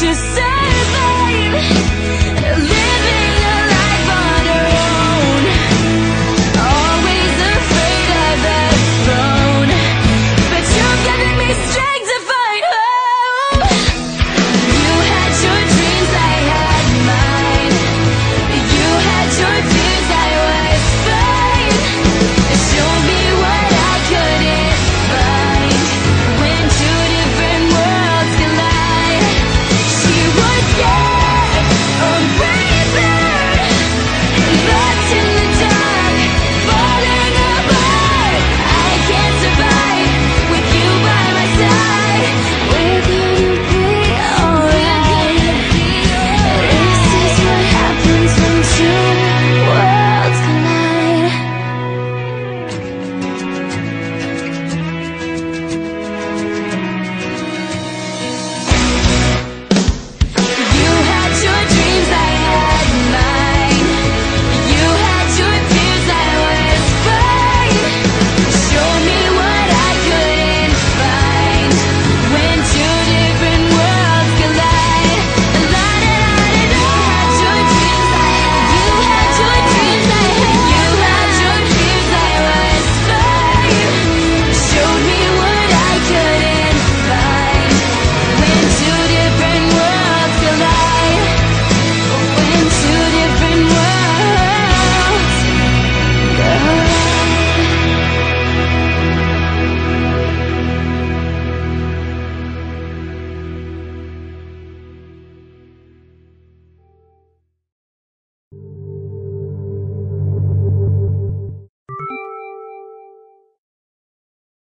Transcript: just say